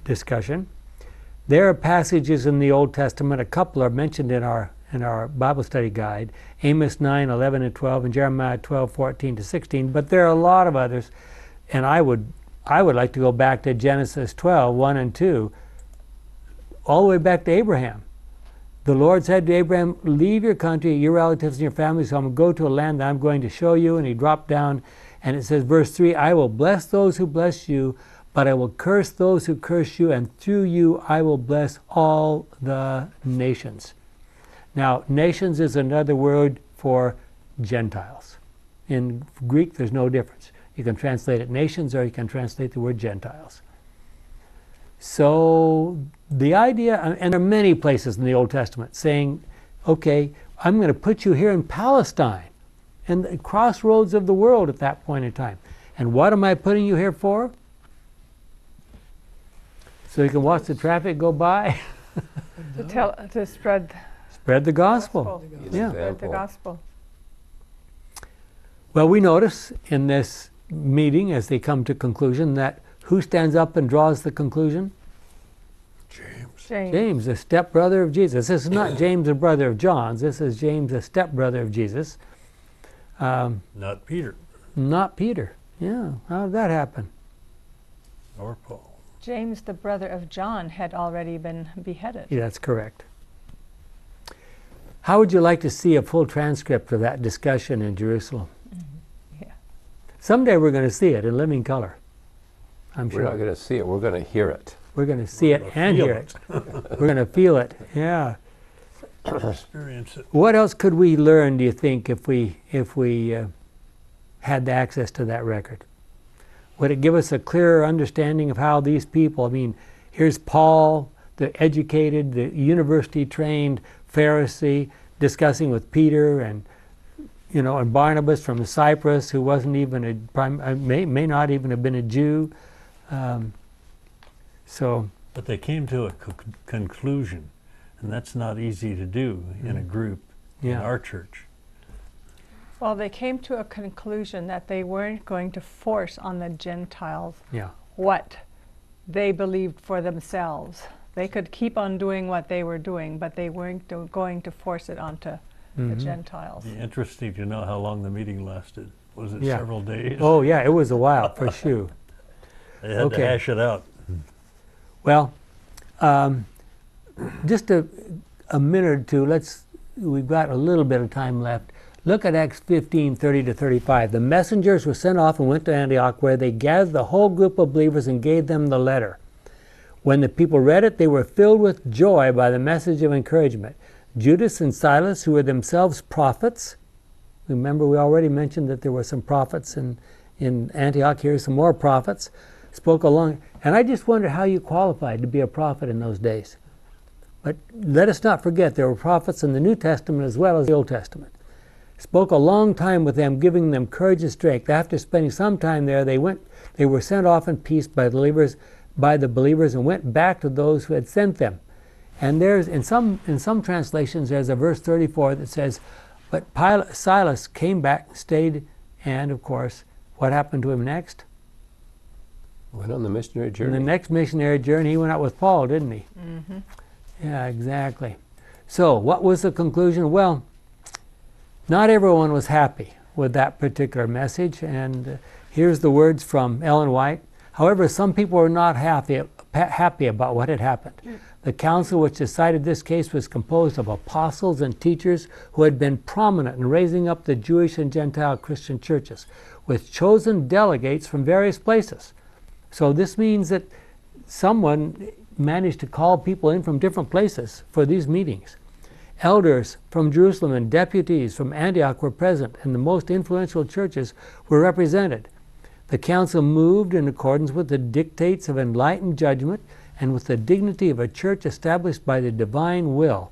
discussion. There are passages in the Old Testament, a couple are mentioned in our Bible study guide, Amos 9, 11 and 12, and Jeremiah 12, 14 to 16, but there are a lot of others, and I would like to go back to Genesis 12, 1 and 2, all the way back to Abraham. The Lord said to Abraham, leave your country, your relatives and your family's home, and go to a land that I'm going to show you, and he dropped down. And it says, verse 3, I will bless those who bless you, but I will curse those who curse you, and through you I will bless all the nations. Now, nations is another word for Gentiles. In Greek, there's no difference. You can translate it nations, or you can translate the word Gentiles. So the idea, and there are many places in the Old Testament saying, okay, I'm going to put you here in Palestine, and the crossroads of the world at that point in time. And what am I putting you here for? So you can watch the traffic go by? To spread the gospel. Yeah. Spread the gospel. Well, we notice in this meeting, as they come to conclusion, that who stands up and draws the conclusion? James. James, the stepbrother of Jesus. This is not James, the brother of John. This is James, the stepbrother of Jesus. Not Peter. Not Peter. Yeah. How did that happen? Or Paul. James, the brother of John, had already been beheaded. Yeah, that's correct. How would you like to see a full transcript of that discussion in Jerusalem? Mm-hmm. Yeah. Someday we're going to see it in living color. I'm sure. We're not going to see it. We're going to hear it. We're going to see it and hear it. We're going to feel it. Yeah. Experience it. What else could we learn, do you think, if we had the access to that record? Would it give us a clearer understanding of how these people, I mean, Here's Paul, the educated, the university-trained Pharisee, discussing with Peter and, you know, and Barnabas from Cyprus, who wasn't even may not even have been a Jew. But they came to a conclusion, and that's not easy to do in a group in our church. Well, they came to a conclusion that they weren't going to force on the Gentiles what they believed for themselves. They could keep on doing what they were doing, but they weren't going to force it onto the Gentiles. It'd be interesting to know how long the meeting lasted. Was it several days? Oh, yeah, it was a while, for sure. They had to hash it out. Well, just a minute or two, we've got a little bit of time left. Look at Acts 15:30 to 35. The messengers were sent off and went to Antioch, where they gathered the whole group of believers and gave them the letter. When the people read it, they were filled with joy by the message of encouragement. Judas and Silas, who were themselves prophets — remember, we already mentioned that there were some prophets in Antioch, here's some more prophets — spoke along. And I just wonder how you qualified to be a prophet in those days. But let us not forget, there were prophets in the New Testament as well as the Old Testament. Spoke a long time with them, giving them courage and strength. After spending some time there, they were sent off in peace by the believers and went back to those who had sent them. And there's in some translations there's a verse 34 that says, but Silas came back, stayed, and of course, what happened to him next? Went on the missionary journey. On the next missionary journey, he went out with Paul, didn't he? Mm-hmm. Yeah, exactly. So what was the conclusion? Well, not everyone was happy with that particular message, and here's the words from Ellen White. However, some people were not happy about what had happened. The council which decided this case was composed of apostles and teachers who had been prominent in raising up the Jewish and Gentile Christian churches, with chosen delegates from various places. So this means that someone managed to call people in from different places for these meetings. Elders from Jerusalem and deputies from Antioch were present, and the most influential churches were represented. The council moved in accordance with the dictates of enlightened judgment and with the dignity of a church established by the divine will.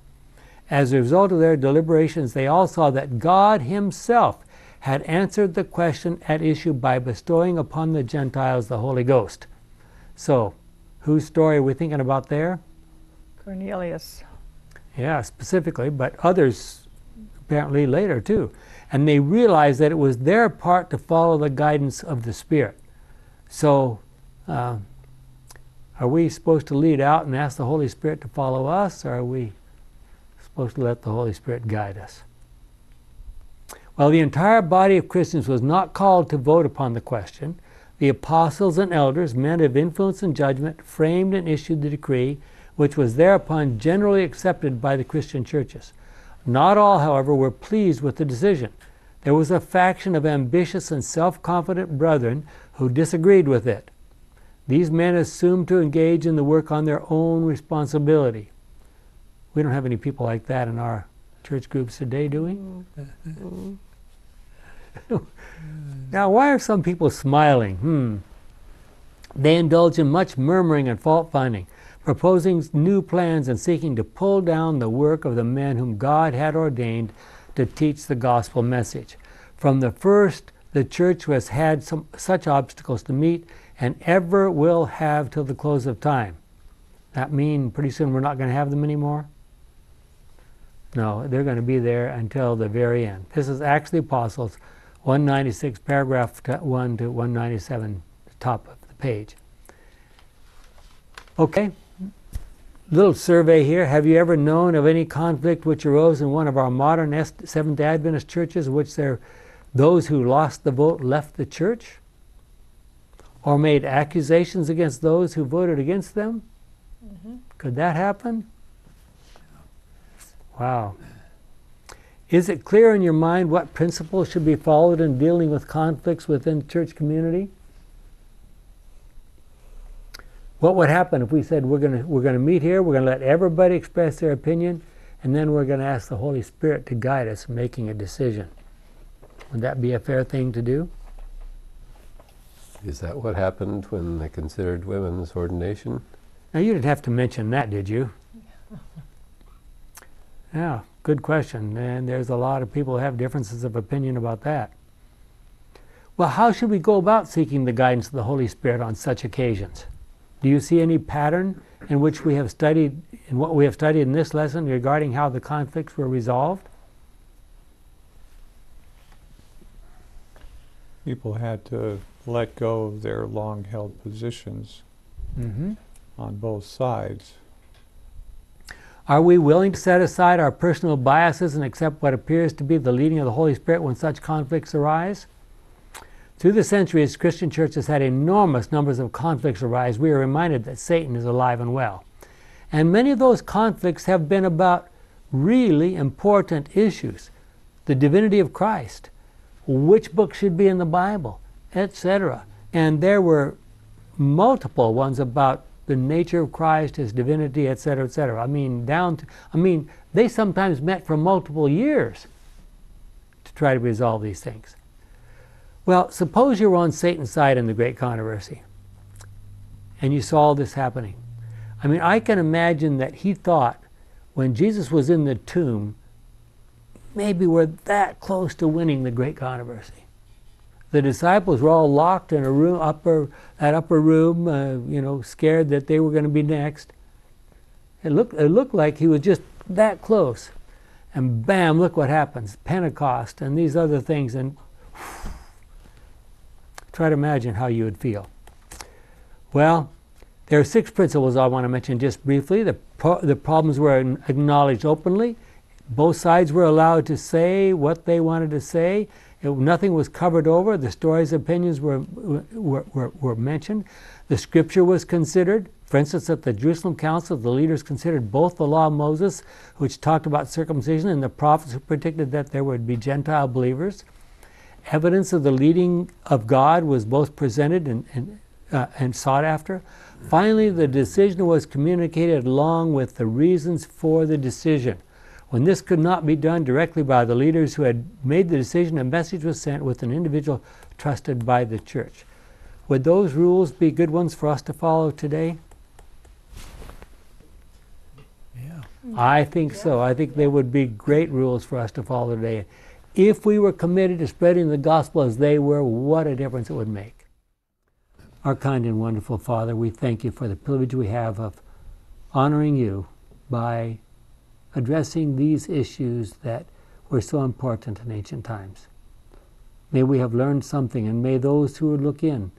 As a result of their deliberations, they all saw that God Himself had answered the question at issue by bestowing upon the Gentiles the Holy Ghost. So, whose story are we thinking about there? Cornelius. Yeah, specifically, but others apparently later too. And they realized that it was their part to follow the guidance of the Spirit. So are we supposed to lead out and ask the Holy Spirit to follow us, or are we supposed to let the Holy Spirit guide us? Well, the entire body of Christians was not called to vote upon the question. The apostles and elders, men of influence and judgment, framed and issued the decree, which was thereupon generally accepted by the Christian churches. Not all, however, were pleased with the decision. There was a faction of ambitious and self-confident brethren who disagreed with it. These men assumed to engage in the work on their own responsibility. We don't have any people like that in our church groups today, do we? Now, why are some people smiling? They indulge in much murmuring and fault-finding, proposing new plans and seeking to pull down the work of the men whom God had ordained to teach the gospel message. From the first, the church has had such obstacles to meet, and ever will have till the close of time. That mean pretty soon we're not going to have them anymore? No, they're going to be there until the very end. This is Acts of the Apostles, 196, paragraph 1 to 197, the top of the page. Okay. Little survey here. Have you ever known of any conflict which arose in one of our modern Seventh-day Adventist churches, in which those who lost the vote left the church? Or made accusations against those who voted against them? Could that happen? Wow. Is it clear in your mind what principles should be followed in dealing with conflicts within the church community? What would happen if we said we're going to meet here, we're going to let everybody express their opinion, and then we're going to ask the Holy Spirit to guide us in making a decision? Would that be a fair thing to do? Is that what happened when they considered women's ordination? Now, you didn't have to mention that, did you? Yeah, good question. And there's a lot of people who have differences of opinion about that. Well, how should we go about seeking the guidance of the Holy Spirit on such occasions? Do you see any pattern in which we have studied, in what we have studied in this lesson regarding how the conflicts were resolved? People had to let go of their long-held positions on both sides. Are we willing to set aside our personal biases and accept what appears to be the leading of the Holy Spirit when such conflicts arise? Through the centuries, Christian churches had enormous numbers of conflicts arise. We are reminded that Satan is alive and well. And many of those conflicts have been about really important issues. The divinity of Christ, which book should be in the Bible, etc. And there were multiple ones about the nature of Christ, His divinity, etc., etc. I mean, they sometimes met for multiple years to try to resolve these things. Well, suppose you were on Satan's side in the great controversy, and you saw all this happening. I mean, I can imagine that he thought when Jesus was in the tomb, maybe we're that close to winning the great controversy. The disciples were all locked in a room, that upper room, you know, scared that they were going to be next. It looked like he was just that close. And bam, look what happens. Pentecost and these other things. And whew, try to imagine how you would feel. Well, there are 6 principles I want to mention just briefly. The problems were acknowledged openly. Both sides were allowed to say what they wanted to say. Nothing was covered over. The stories, opinions were mentioned. The scripture was considered. For instance, at the Jerusalem Council, the leaders considered both the law of Moses, which talked about circumcision, and the prophets who predicted that there would be Gentile believers. Evidence of the leading of God was both presented and sought after. Finally, the decision was communicated along with the reasons for the decision. When this could not be done directly by the leaders who had made the decision, a message was sent with an individual trusted by the church. Would those rules be good ones for us to follow today? Yeah. I think so. I think they would be great rules for us to follow today. If we were committed to spreading the gospel as they were, what a difference it would make. Our kind and wonderful Father, we thank you for the privilege we have of honoring you by addressing these issues that were so important in ancient times. May we have learned something, and may those who look in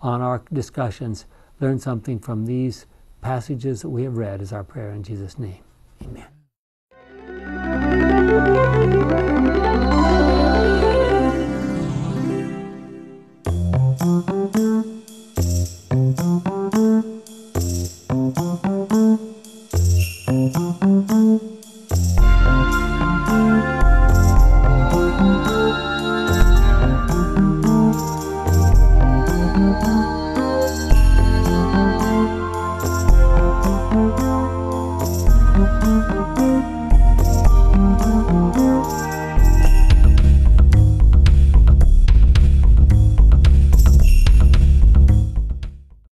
on our discussions learn something from these passages that we have read, is our prayer in Jesus' name. Amen.